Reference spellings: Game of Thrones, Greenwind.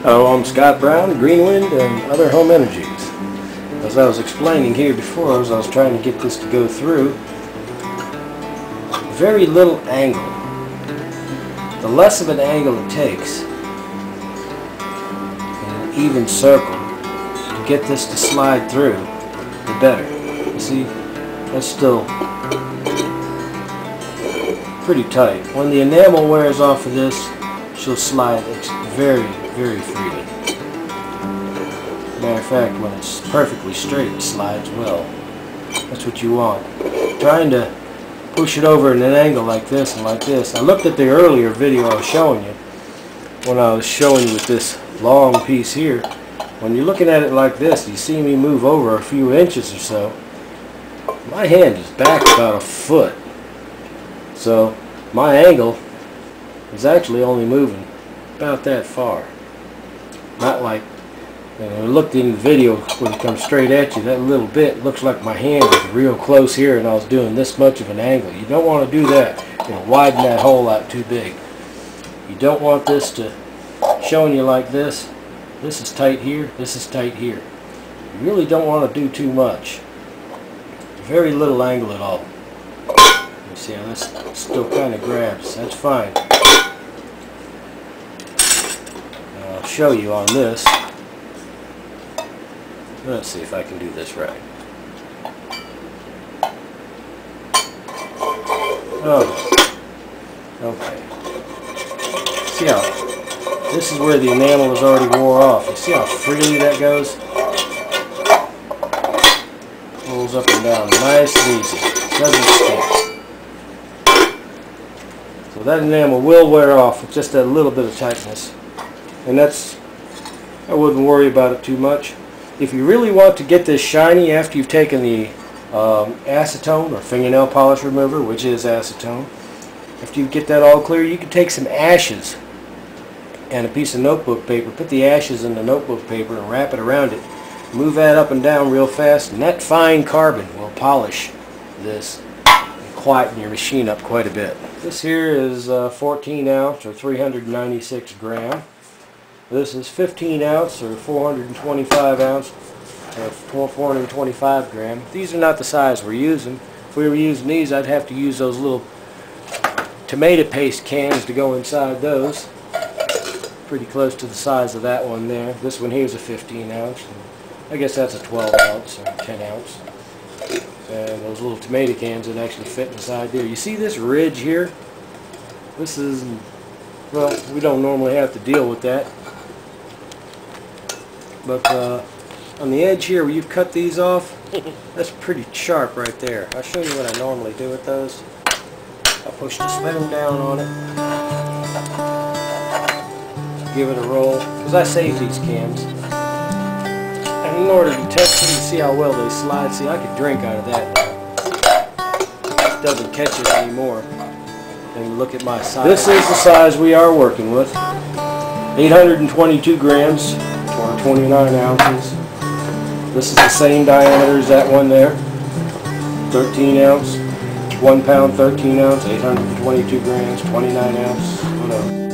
Hello, I'm Scott Brown, Greenwind, and other home energies. As I was explaining here before, as I was trying to get this to go through, very little angle. The less of an angle it takes in an even circle to get this to slide through, the better. You see, that's still pretty tight. When the enamel wears off of this, she'll slide very, very freely. Matter of fact, when it's perfectly straight, it slides well. That's what you want. Trying to push it over in an angle like this and like this. I looked at the earlier video I was showing you, when I was showing you with this long piece here. When you're looking at it like this, you see me move over a few inches or so. My hand is back about a foot. So my angle is actually only moving about that far. Not like, you know, I looked in the video when it comes straight at you, that little bit looks like my hand was real close here and I was doing this much of an angle. You don't want to do that. You'll widen that hole out too big. You don't want this to showing you like this. This is tight here, this is tight here. You really don't want to do too much. Very little angle at all. You see how this still kind of grabs. That's fine. I'll show you on this. Let's see if I can do this right. Oh, okay. See how this is where the enamel was already wore off. You see how freely that goes? Rolls up and down, nice and easy. Doesn't stick. So that enamel will wear off with just that little bit of tightness, and that's, I wouldn't worry about it too much. If you really want to get this shiny after you've taken the acetone or fingernail polish remover, which is acetone, after you get that all clear, you can take some ashes and a piece of notebook paper, put the ashes in the notebook paper and wrap it around it, move that up and down real fast, and that fine carbon will polish this and quieten your machine up quite a bit. This here is 14 ounce or 396 gram. This is 15 ounce or 425 ounce or 425 gram. These are not the size we're using. If we were using these, I'd have to use those little tomato paste cans to go inside those. Pretty close to the size of that one there. This one here is a 15 ounce. I guess that's a 12 ounce or 10 ounce. And those little tomato cans that actually fit inside there. You see this ridge here? This is, well, we don't normally have to deal with that. But on the edge here where you cut these off, that's pretty sharp right there. I'll show you what I normally do with those. I'll push the spoon down on it, give it a roll, because I save these cans. And in order to test them, see how well they slide. See, I could drink out of that now. It doesn't catch it anymore. And look at my size. This is the size we are working with. 822 grams. 29 ounces. This is the same diameter as that one there. 13 ounce, 1 pound, 13 ounce, 822 grams, 29 ounce, whatever.